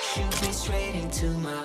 Shoot me straight into my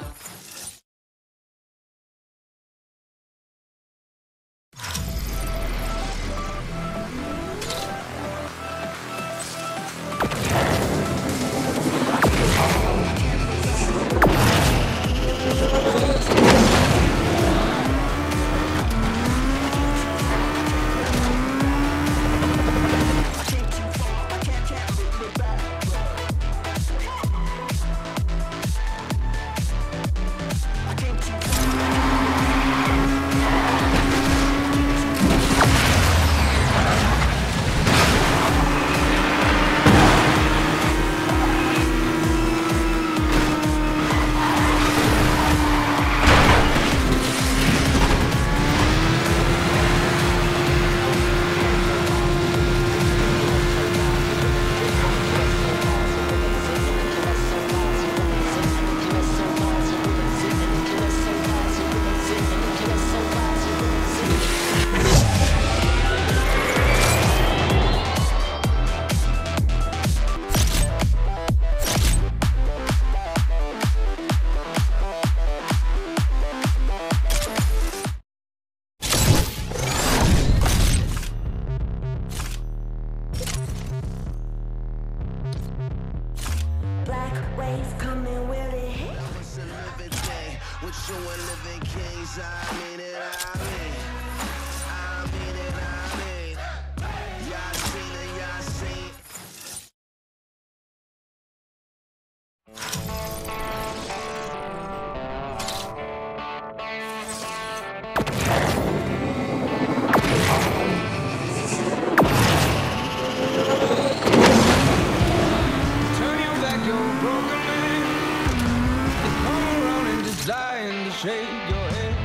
shake your head.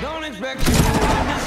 Don't expect you to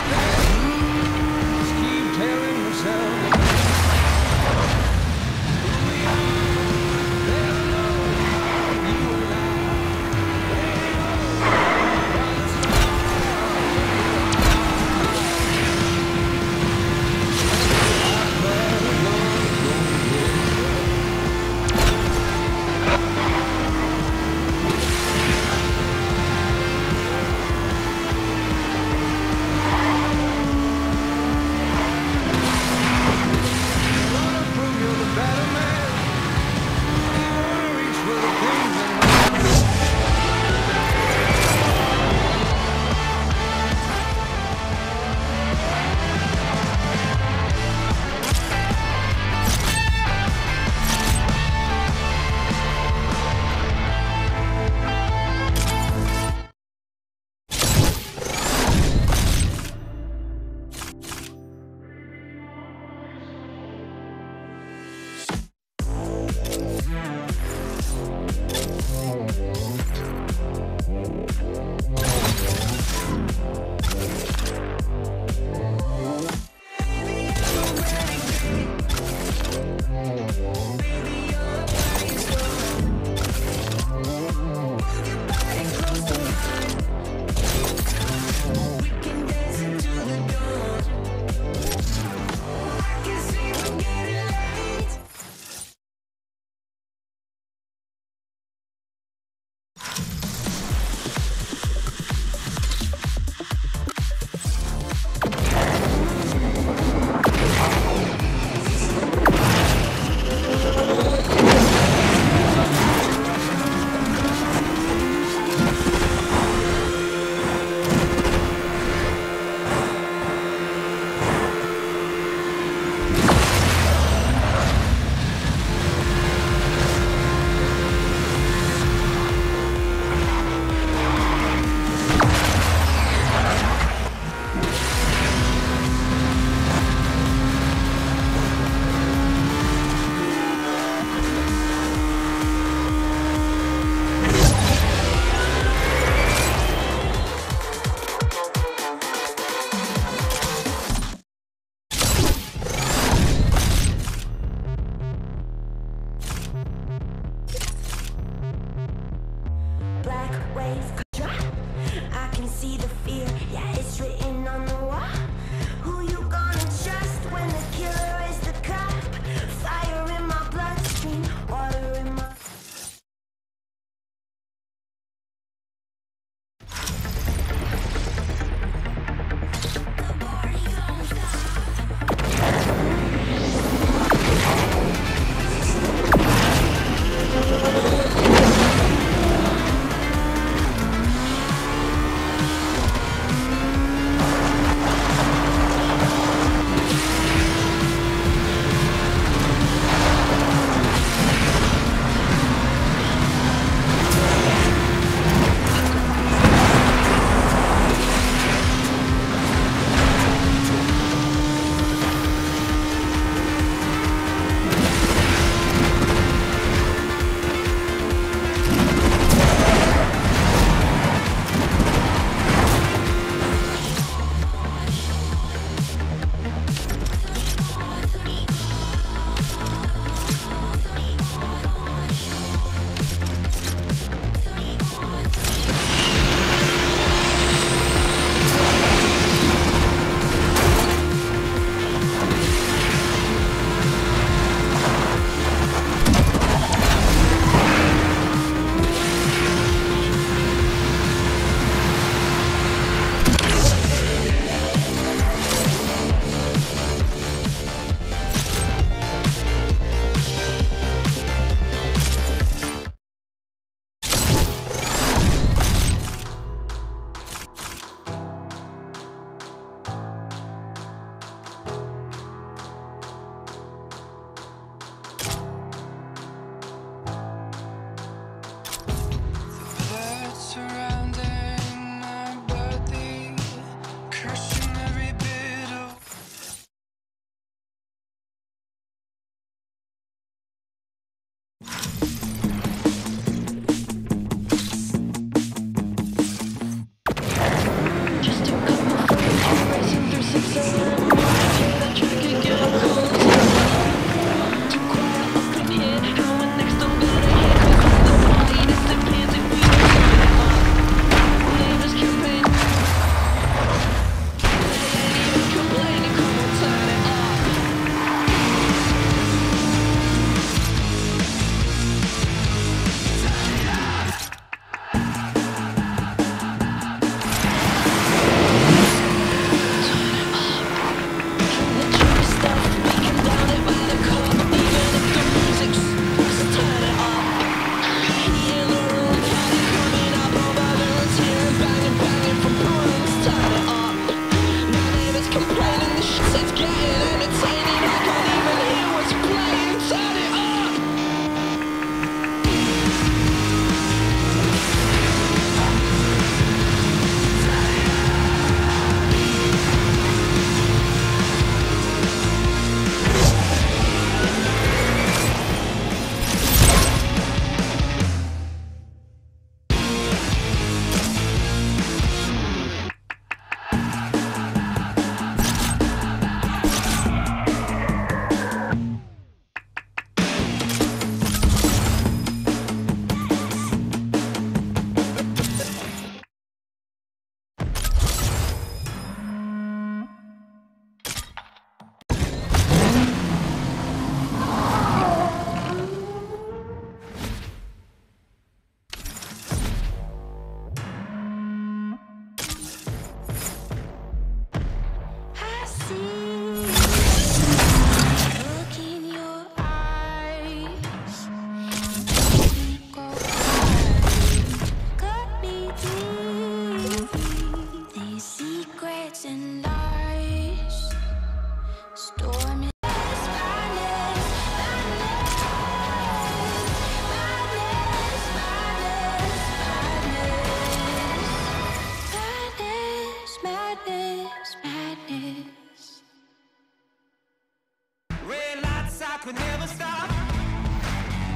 I could never stop.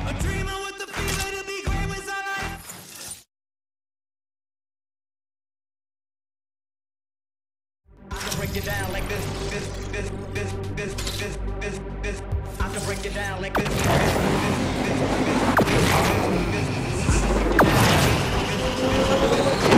A dreamer with the fever to be great was all I. I can break it down like this, this. I can break it down like this, this.